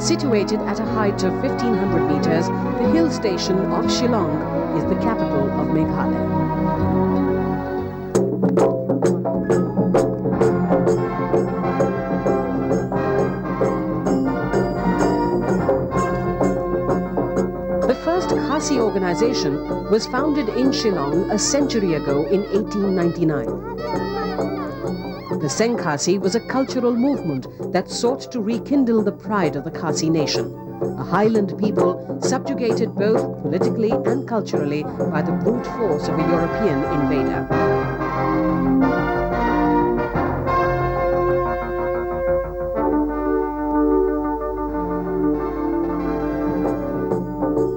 and situated at a height of 1,500 meters, the hill station of Shillong is the capital of Meghalaya. The Khasi organization was founded in Shillong a century ago in 1899. The Seng Khasi was a cultural movement that sought to rekindle the pride of the Khasi nation, a highland people subjugated both politically and culturally by the brute force of a European invader.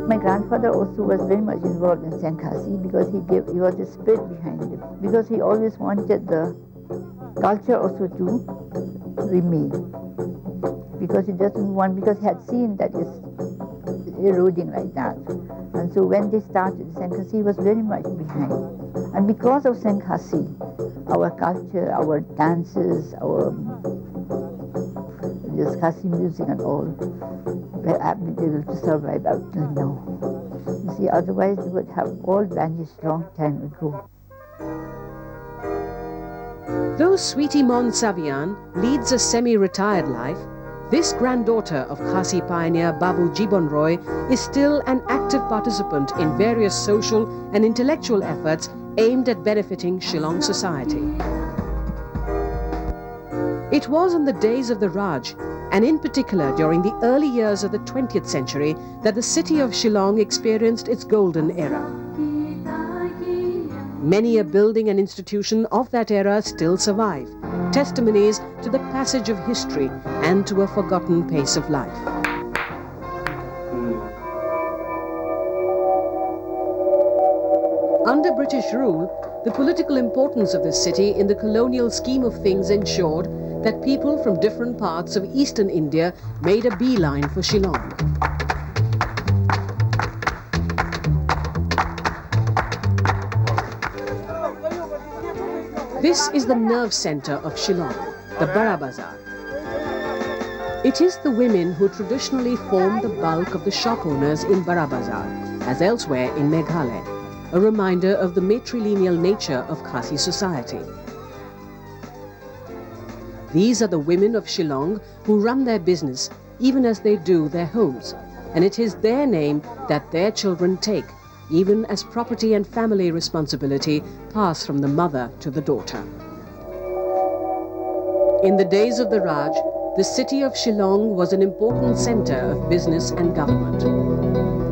My grandfather also was very much involved in Seng Khasi because he was the spirit behind it, because he always wanted the culture also to remain, because he doesn't want, because he had seen that it's eroding like that. And so when they started Seng Khasi, he was very much behind. And because of Seng Khasi, our culture, our dances, our this Khasi music and all, were able to survive up till now. You see, otherwise they would have all vanished long time ago. Though Sweetie Mon Savian leads a semi-retired life, this granddaughter of Khasi pioneer Babu Jibon Roy is still an active participant in various social and intellectual efforts aimed at benefiting Shillong society. It was in the days of the Raj, and in particular during the early years of the 20th century, that the city of Shillong experienced its golden era. Many a building and institution of that era still survive, testimonies to the passage of history and to a forgotten pace of life. Under British rule, the political importance of this city in the colonial scheme of things ensured that people from different parts of eastern India made a beeline for Shillong. This is the nerve center of Shillong, the Barabazaar. It is the women who traditionally form the bulk of the shop owners in Barabazaar, as elsewhere in Meghalaya, a reminder of the matrilineal nature of Khasi society. These are the women of Shillong who run their business even as they do their homes, and it is their name that their children take, even as property and family responsibility pass from the mother to the daughter. In the days of the Raj, the city of Shillong was an important center of business and government.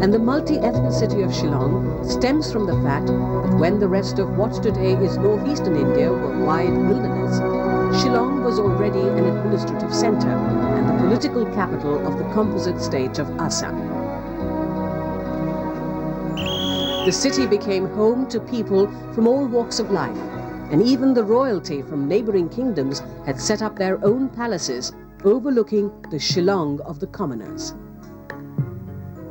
And the multi-ethnicity of Shillong stems from the fact that when the rest of what today is northeastern India were wide wilderness, Shillong was already an administrative center and the political capital of the composite state of Assam. The city became home to people from all walks of life, and even the royalty from neighboring kingdoms had set up their own palaces overlooking the Shillong of the commoners.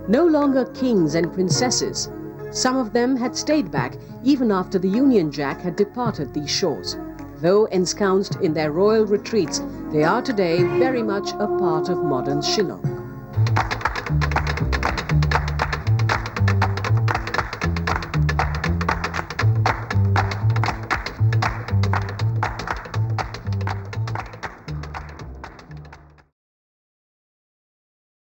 No longer kings and princesses, some of them had stayed back even after the Union Jack had departed these shores. Though ensconced in their royal retreats, they are today very much a part of modern Shillong.